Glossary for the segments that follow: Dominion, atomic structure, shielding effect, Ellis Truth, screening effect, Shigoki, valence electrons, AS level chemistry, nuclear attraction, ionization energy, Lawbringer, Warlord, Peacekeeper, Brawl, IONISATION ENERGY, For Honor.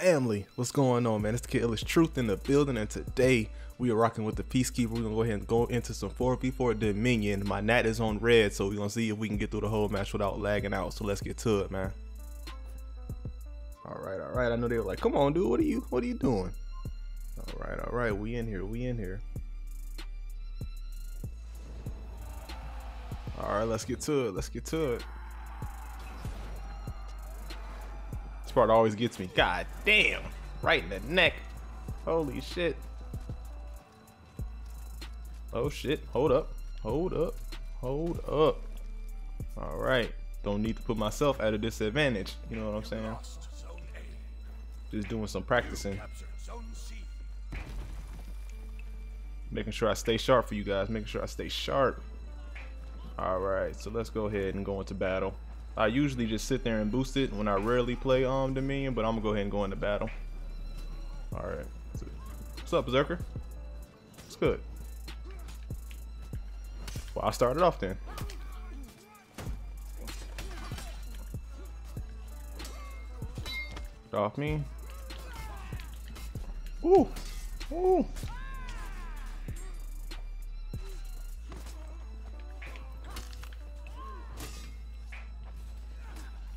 Family, what's going on, man? It's the kid Ellis Truth in the building, and today we are rocking with the Peacekeeper. We're gonna go ahead and go into some 4v4 Dominion. My nat is on red, so we're gonna see if we can get through the whole match without lagging out. So let's get to it, man. All right, I know they were like, come on dude, what are you doing? All right, we in here. All right, let's get to it. This part always gets me. God damn, right in the neck. Holy shit. Oh shit, hold up. All right, don't need to put myself at a disadvantage. You know what I'm saying? Just doing some practicing. Making sure I stay sharp for you guys, making sure I stay sharp. All right, so let's go ahead and go into battle. I usually just sit there and boost it when I rarely play Dominion, but I'm gonna go ahead and go into battle. All right, what's up, Berserker? It's good. Well, I started off then. Get off me. Ooh, ooh.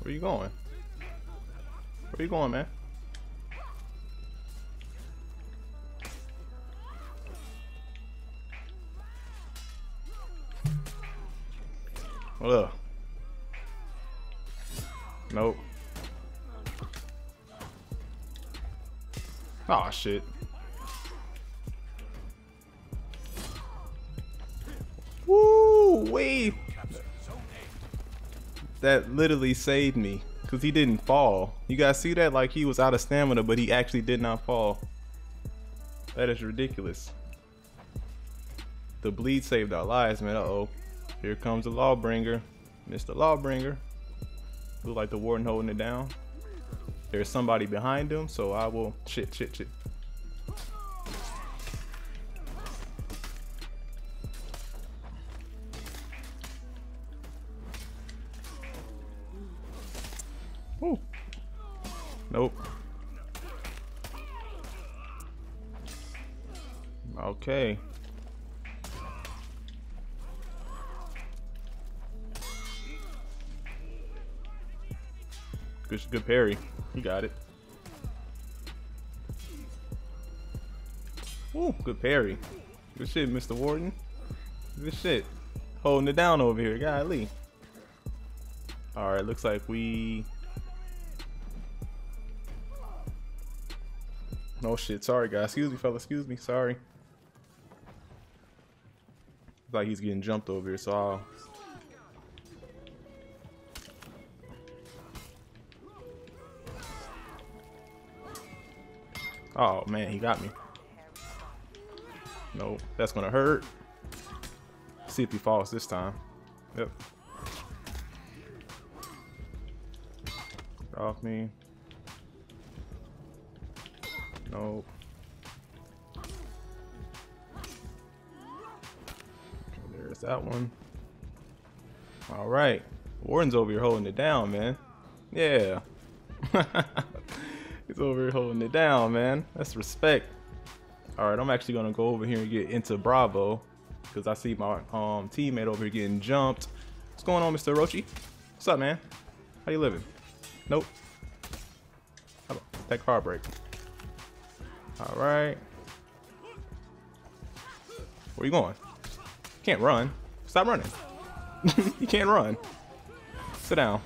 Where you going? Where you going, man? Ugh. Nope. Aw, shit. Woo-wee! That literally saved me because he didn't fall. You guys see that? Like, he was out of stamina, but he actually did not fall. That is ridiculous. The bleed saved our lives, man. Uh-oh, here comes the Lawbringer. Mr. Lawbringer. Look like the warden holding it down. There's somebody behind him, so I will shit. Ooh. Nope. Okay. Good parry. You got it. Ooh, good parry. Good shit, Mr. Warden. Good shit. Holding it down over here. Golly. All right, looks like we... Oh shit, sorry guys, excuse me fella, excuse me, sorry. Looks like he's getting jumped over here, so I'll... Oh man, he got me. Nope, that's gonna hurt. Let's see if he falls this time. Yep. Get off me. Nope. There's that one. All right, Warden's over here holding it down, man. Yeah. He's over here holding it down, man. That's respect. All right, I'm actually gonna go over here and get into Bravo because I see my teammate over here getting jumped. What's going on, Mr. Rochi? What's up, man? How you living? Nope. How about that car break? All right. Where you going? Can't run. Stop running. You can't run. Sit down.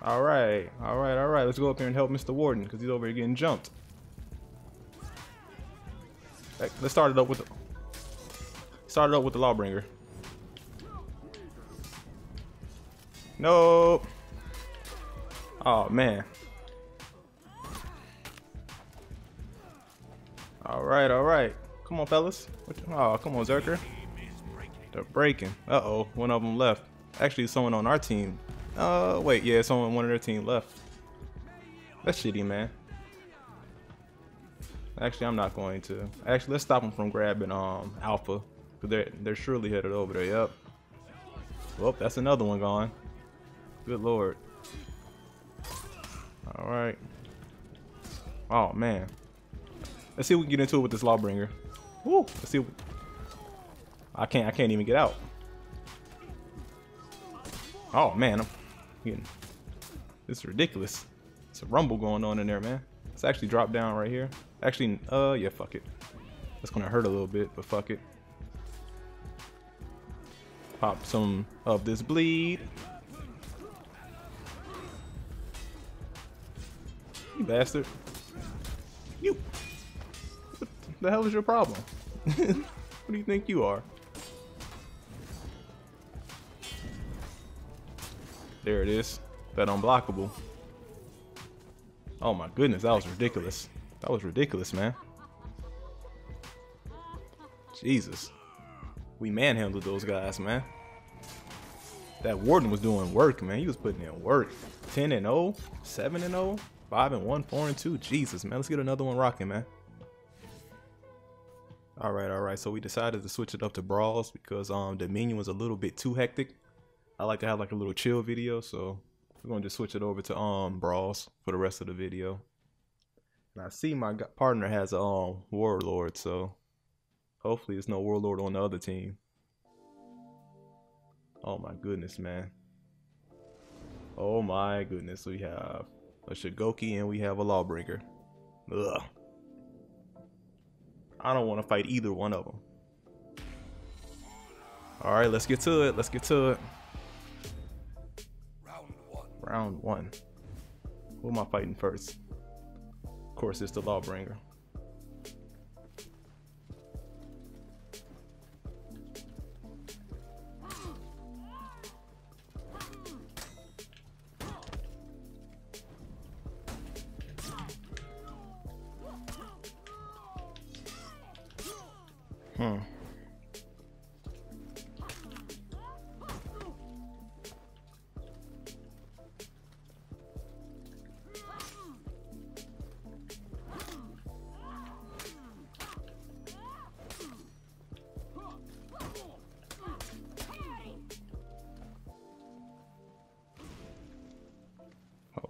All right. Let's go up here and help Mr. Warden because he's over here getting jumped. Right, let's start it up with the Lawbringer. Nope. Oh man. All right. Come on, fellas. Oh, come on, Zerker. They're breaking. Uh-oh, one of them left. Actually, someone on our team. Wait, yeah, one of their team left. That's shitty, man. Actually, I'm not going to. Actually, let's stop them from grabbing Alpha, because they're surely headed over there. Yep. Well, that's another one gone. Good lord. All right. Oh man. Let's see if we can get into it with this Lawbringer. Woo! Let's see. I can't even get out. Oh man, I'm getting. This is ridiculous. It's a rumble going on in there, man. Let's actually drop down right here. Actually, yeah, fuck it. That's gonna hurt a little bit, but fuck it. Pop some of this bleed. You bastard. You. What the hell is your problem? What do you think you are? There it is. That unblockable. Oh my goodness, that was ridiculous. That was ridiculous, man. Jesus. We manhandled those guys, man. That warden was doing work, man. He was putting in work. 10-0, 7-0, 5-1, 4-2. Jesus, man. Let's get another one rocking, man. All right. So we decided to switch it up to brawls because Dominion was a little bit too hectic. I like to have like a little chill video, so we're gonna just switch it over to brawls for the rest of the video. And I see my partner has a warlord, so hopefully there's no warlord on the other team. Oh my goodness, man. Oh my goodness, we have a Shigoki and we have a Lawbringer. Ugh. I don't want to fight either one of them. All right, let's get to it. Let's get to it. Round one. Who am I fighting first? Of course, it's the Lawbringer.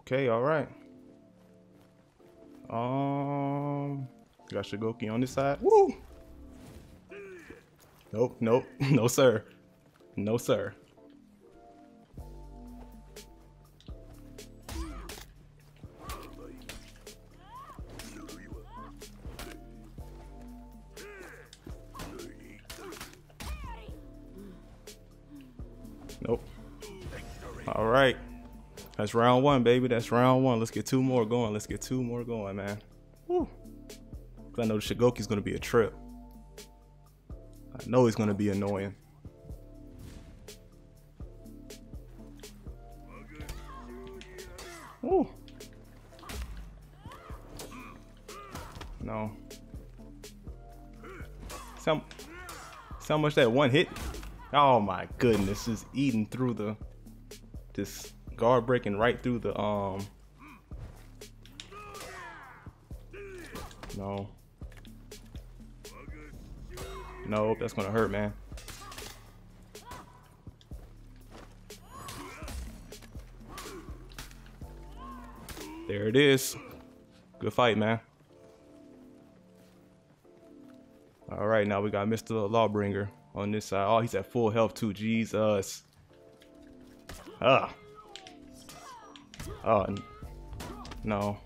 Okay, all right. Got Shigoki on this side. Woo! Nope, nope, no sir. No sir. Nope. All right. That's round one, baby. That's round one. Let's get two more going. Let's get two more going, man. Woo. I know the Shigoki's gonna be a trip. I know he's gonna be annoying. Woo. No. So much that one hit. Oh my goodness, just eating through the just guard breaking right through the no. Nope, that's gonna hurt, man. There it is. Good fight, man. All right, now we got Mr. Lawbringer on this side. Oh, he's at full health too. Jesus. Ah. Oh, no.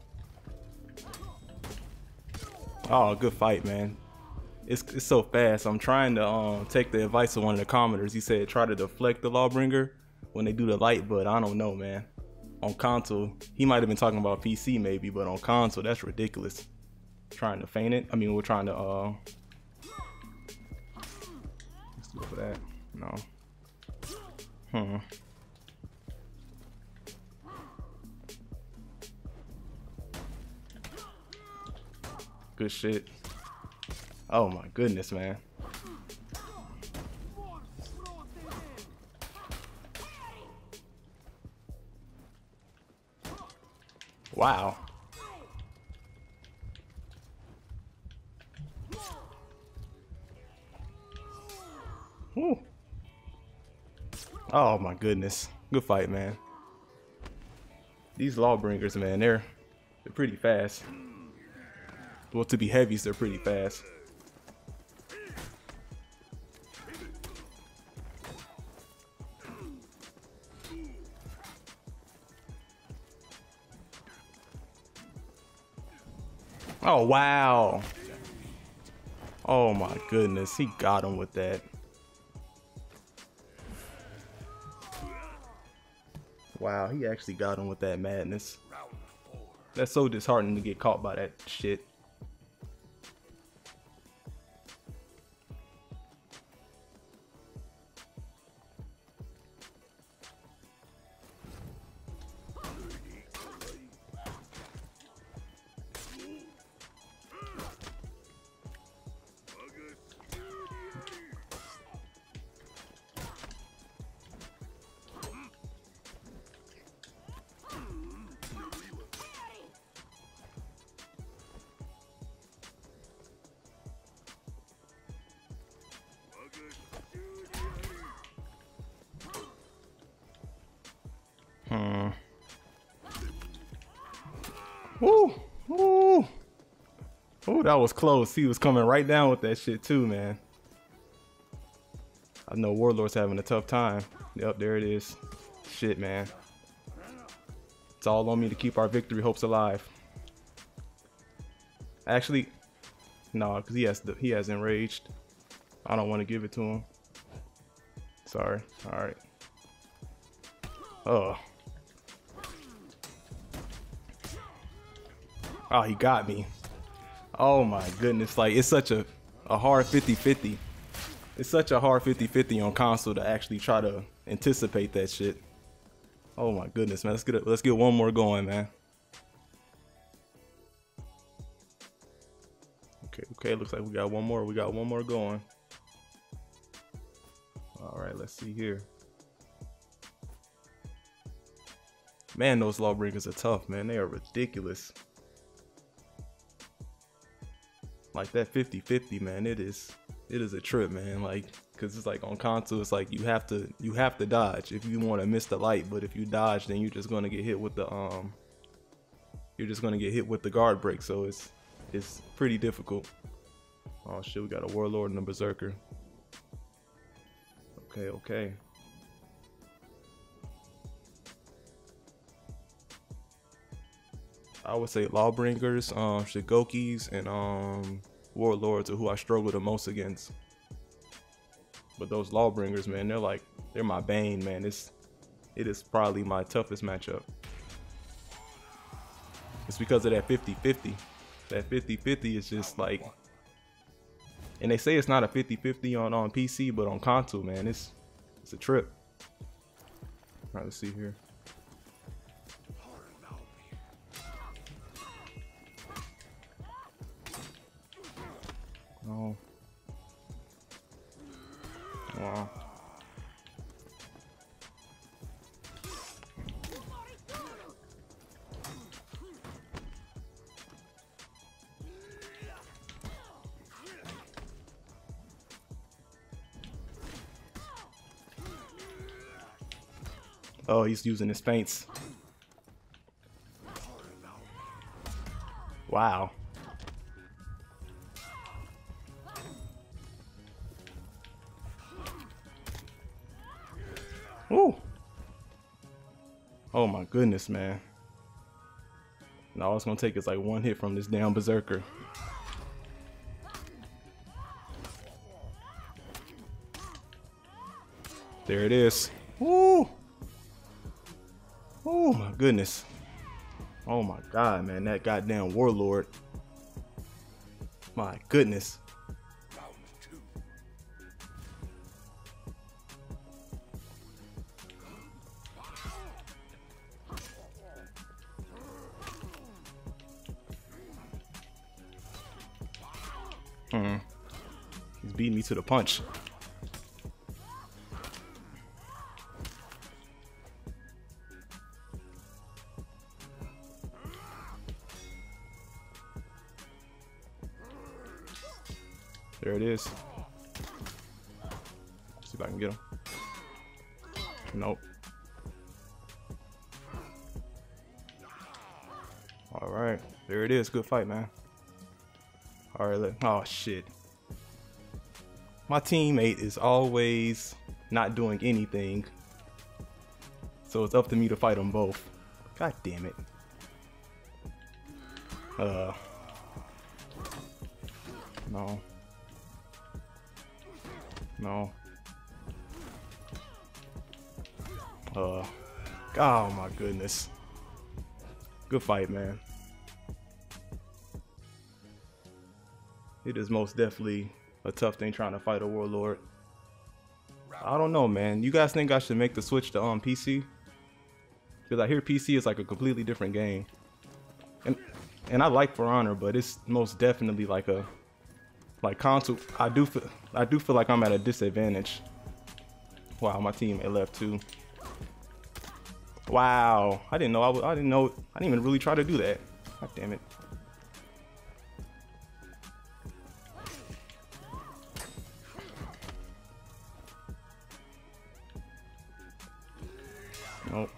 Oh, good fight, man. It's so fast. I'm trying to take the advice of one of the commenters. He said try to deflect the Lawbringer when they do the light, but I don't know, man. On console, he might have been talking about PC maybe, but on console, that's ridiculous. Trying to feint it. I mean, we're trying to let's do it for that. No. Hmm. Good shit. Oh my goodness, man. Wow. Woo. Oh my goodness. Good fight, man. These Lawbringers, man, they're pretty fast. Well, to be heavies, they're pretty fast. Oh, wow. Oh my goodness, he got him with that. Wow, he actually got him with that madness. That's so disheartening to get caught by that shit. Woo! Woo! Oh, that was close. He was coming right down with that shit too, man. I know Warlord's having a tough time. Yep, there it is. Shit, man. It's all on me to keep our victory hopes alive. Actually, no, because he has enraged. I don't want to give it to him. Sorry. All right. Oh. Oh, he got me. Oh my goodness. Like, it's such a hard 50-50. It's such a hard 50-50 on console to actually try to anticipate that shit. Oh my goodness, man. Let's get one more going, man. Okay, looks like we got one more. We got one more going. Alright, let's see here. Man, those Lawbringers are tough, man. They are ridiculous. Like, that 50-50, man, it is a trip, man. Like, because it's like on console, it's like you have to dodge if you want to miss the light. But if you dodge, then you're just gonna get hit with the guard break. So it's pretty difficult. Oh shit, we got a Warlord and a Berserker. Okay. I would say Lawbringers, Shigokis, and Warlords are who I struggle the most against. But those Lawbringers, man, they're my bane, man. It is probably my toughest matchup. It's because of that 50-50. That 50-50 is just like, and they say it's not a 50-50 on PC, but on console, man, it's a trip. All right, let's see here. Oh. Wow. Oh, he's using his feints. Wow. Oh my goodness, man. And all it's gonna take is like one hit from this damn Berserker. There it is. Woo! Oh my goodness. Oh my god, man, that goddamn Warlord. My goodness. He's beating me to the punch. There it is. See if I can get him. Nope. All right, there it is. Good fight, man. All right, oh shit. My teammate is always not doing anything. So it's up to me to fight them both. God damn it. No. No. Oh my goodness. Good fight, man. It is most definitely a tough thing trying to fight a warlord. I don't know, man. You guys think I should make the switch to PC? Because I hear PC is like a completely different game. And I like For Honor, but it's most definitely like a console. I do feel like I'm at a disadvantage. Wow, my teammate left too. Wow, I didn't know I didn't even really try to do that. God damn it. Nope.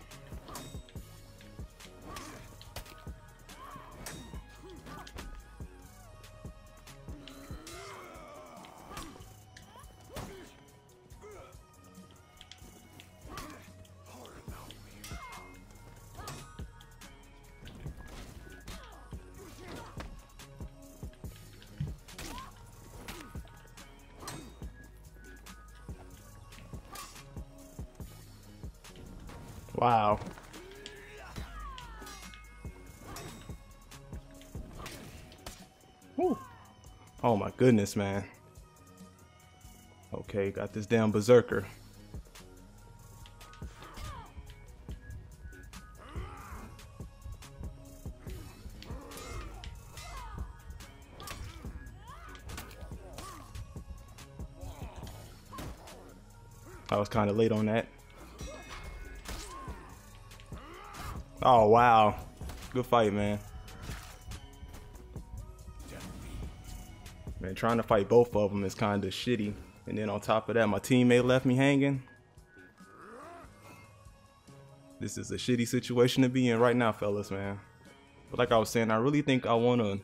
Wow. Woo. Oh my goodness, man. Okay, got this damn berserker. I was kind of late on that. Oh wow, good fight, man. Man, trying to fight both of them is kind of shitty. And then on top of that, my teammate left me hanging. This is a shitty situation to be in right now, fellas, man. But like I was saying, I really think I want to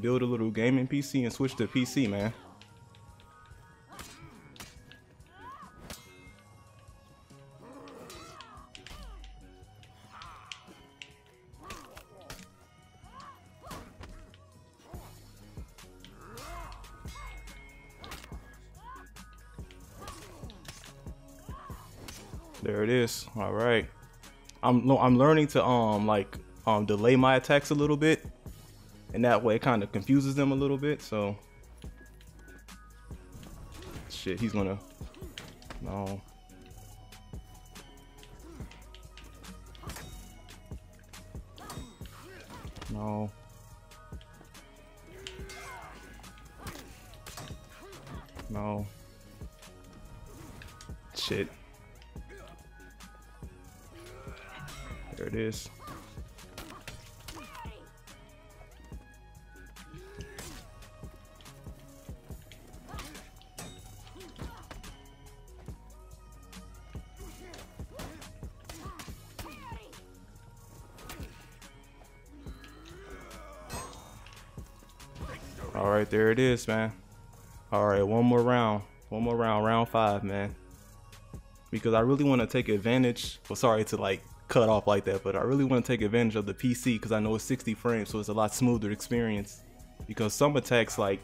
build a little gaming PC and switch to PC, man. There it is. All right. I'm learning to delay my attacks a little bit, and that way it kind of confuses them a little bit. So shit, he's gonna no. No. No. Shit. There it is. All right, there it is, man. All right, one more round. One more round, round 5, man. Because I really want to take advantage. Well, sorry to like cut off like that, but I really want to take advantage of the PC because I know it's 60 frames, so it's a lot smoother experience. Because some attacks like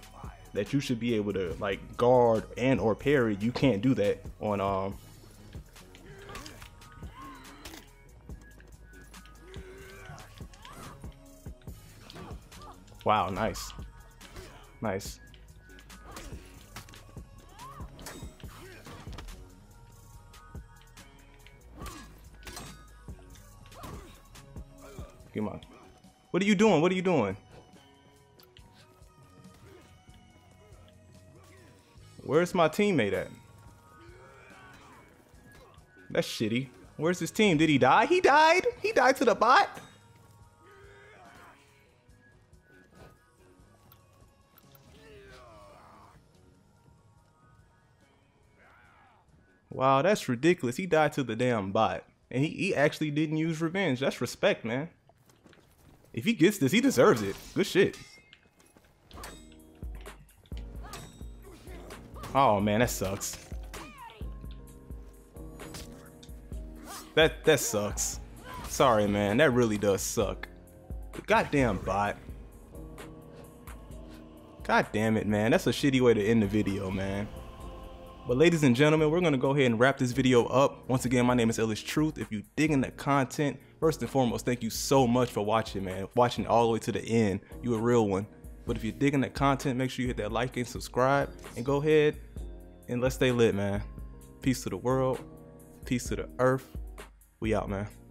that you should be able to like guard and or parry, you can't do that on Wow, nice. Nice. Come on. What are you doing? What are you doing? Where's my teammate at? That's shitty. Where's his team? Did he die? He died. He died to the bot. Wow, that's ridiculous. He died to the damn bot. And he actually didn't use revenge. That's respect, man. If he gets this, he deserves it. Good shit. Oh man, that sucks. That sucks. Sorry man, that really does suck. Goddamn bot. God damn it, man. That's a shitty way to end the video, man. But ladies and gentlemen, we're gonna go ahead and wrap this video up. Once again, my name is Ellis Truth. If you digging the content, first and foremost, thank you so much for watching, man. Watching all the way to the end, you a real one. But if you're digging the content, make sure you hit that like and subscribe, and go ahead and let's stay lit, man. Peace to the world. Peace to the earth. We out, man.